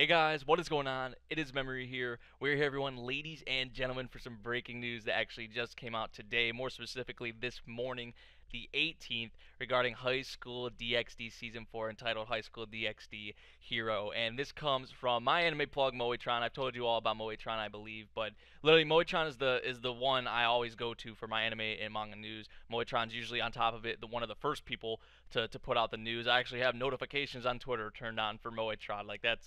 Hey guys, what is going on? It is Memory here. We're here, everyone, ladies and gentlemen, for some breaking news that actually just came out today, more specifically this morning, the 18th, regarding High School DXD Season 4, entitled High School DXD Hero. And this comes from my anime plug, Moetron. I've told you all about Moetron, I believe, but literally Moetron is the one I always go to for my anime and manga news. Moetron's usually on top of it, one of the first people to put out the news. I actually have notifications on Twitter turned on for Moetron. Like, that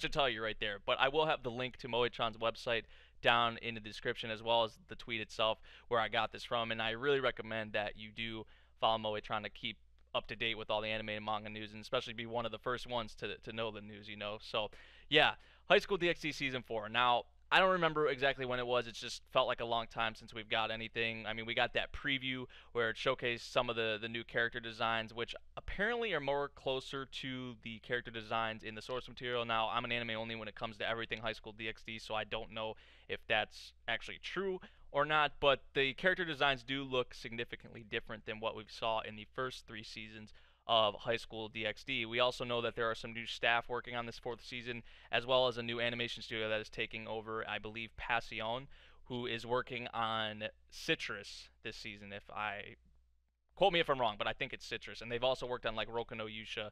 should tell you right there. But I will have the link to Moetron's website down in the description, as well as the tweet itself where I got this from, and I really recommend that you do follow Moetron to keep up to date with all the anime and manga news, and especially be one of the first ones to know the news, you know. So yeah, High School DxD Season 4. Now, I don't remember exactly when it was. It's just felt like a long time since we've got anything. I mean, we got that preview where it showcased some of the new character designs, which apparently are more closer to the character designs in the source material. Now, I'm an anime only when it comes to everything High School DxD, so I don't know if that's actually true or not, but the character designs do look significantly different than what we saw in the first three seasons of High School DxD. We also know that there are some new staff working on this fourth season, as well as a new animation studio that is taking over, I believe, Passione, who is working on Citrus this season. If I quote me if I'm wrong, but I think it's Citrus. And they've also worked on like Roku no Yūsha,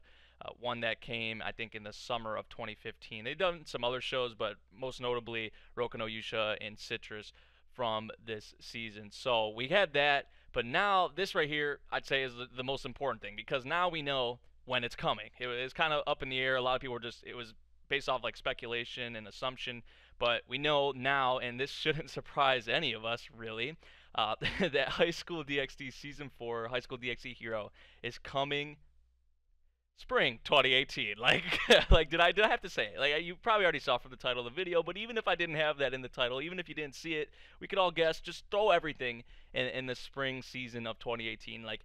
one that came, I think, in the summer of 2015. They've done some other shows, but most notably Roku no Yūsha and Citrus from this season. So we had that. But now this right here, I'd say, is the most important thing, because now we know when it's coming. It was kind of up in the air. A lot of people were just, it was based off like speculation and assumption, but we know now, and this shouldn't surprise any of us really, that High School DxD Season 4, High School DxD Hero, is coming spring 2018. Like did I have to say it? Like, you probably already saw from the title of the video, but even if I didn't have that in the title, even if you didn't see it, we could all guess. Just throw everything in the spring season of 2018. Like,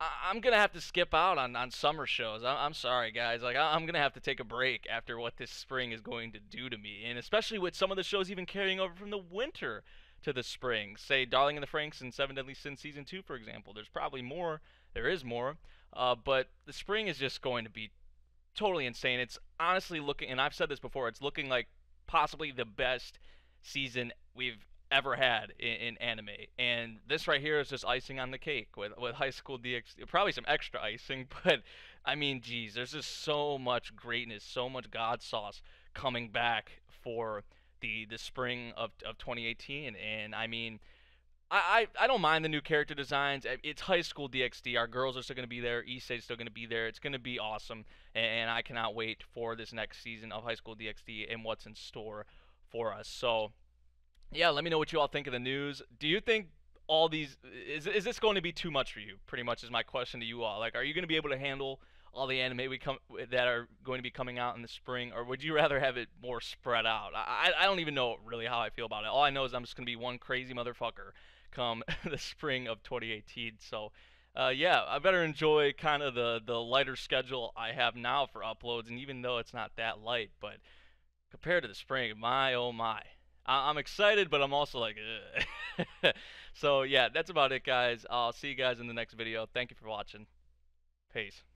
I'm gonna have to skip out on summer shows. I'm sorry guys, like I'm gonna have to take a break after what this spring is going to do to me, and especially with some of the shows even carrying over from the winter to the spring. Say Darling in the Franxx and Seven Deadly Sins Season 2, for example. There's probably more. There is more. But the spring is just going to be totally insane. It's honestly looking, and I've said this before, it's looking like possibly the best season we've ever had in anime. And this right here is just icing on the cake with High School DxD. Probably some extra icing, but I mean, geez, there's just so much greatness, so much God sauce coming back for the spring of 2018. And I mean, I don't mind the new character designs. It's High School DxD. Our girls are still going to be there. Issei's still going to be there. It's going to be awesome, and I cannot wait for this next season of High School DxD and what's in store for us. So yeah, let me know what you all think of the news. Do you think all these, is this going to be too much for you? Pretty much is my question to you all. Like, are you going to be able to handle all the anime that are going to be coming out in the spring, or would you rather have it more spread out? I don't even know really how I feel about it. All I know is I'm just going to be one crazy motherfucker come the spring of 2018. So yeah, I better enjoy kind of the lighter schedule I have now for uploads, and even though it's not that light, but compared to the spring, my oh my. I'm excited, but I'm also like, ugh. So yeah, that's about it guys. I'll see you guys in the next video. Thank you for watching. Peace.